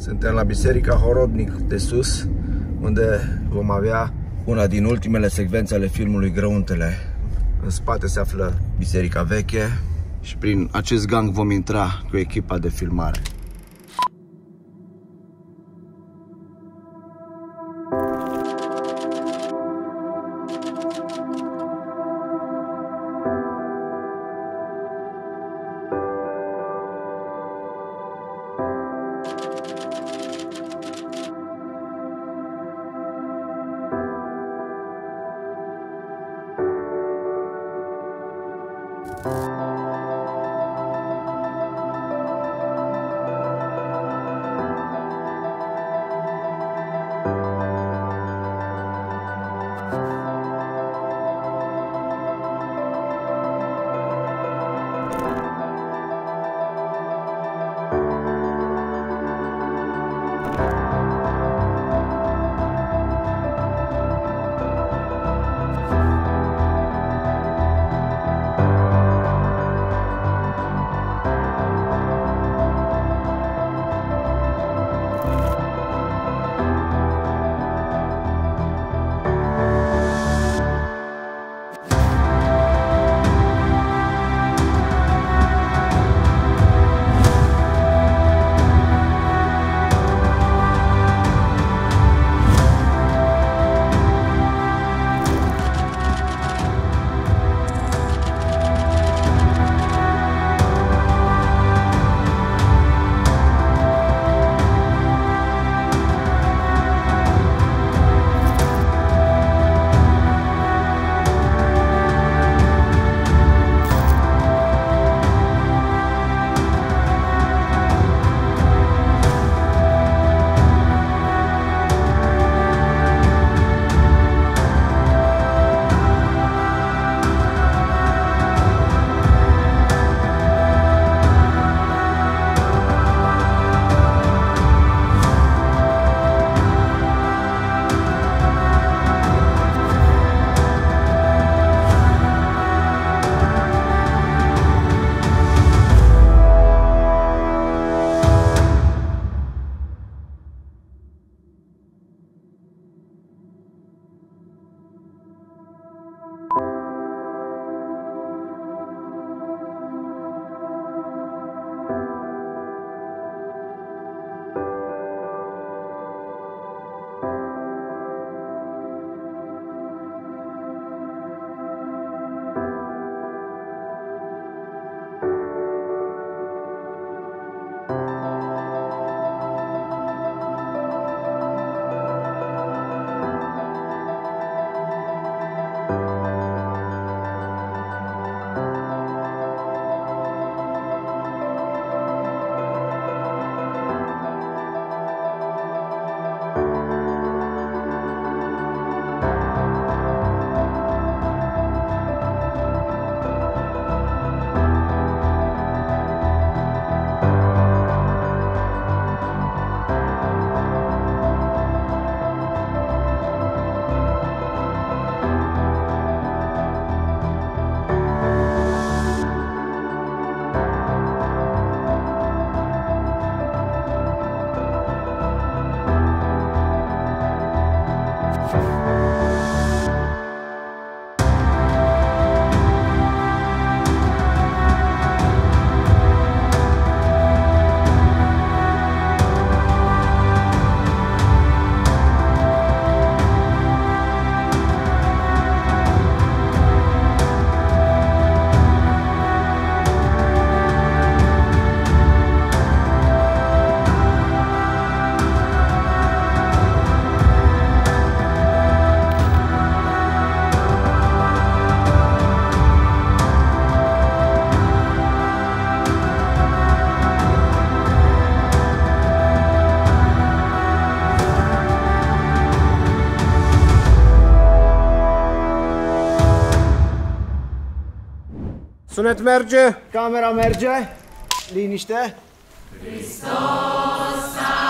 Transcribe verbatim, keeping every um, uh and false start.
Suntem la biserica Horodnic de Sus, unde vom avea una din ultimele secvențe ale filmului Grăuntele. În spate se află biserica veche și prin acest gang vom intra cu echipa de filmare. Sunet merge, camera merge, liniște. Hristos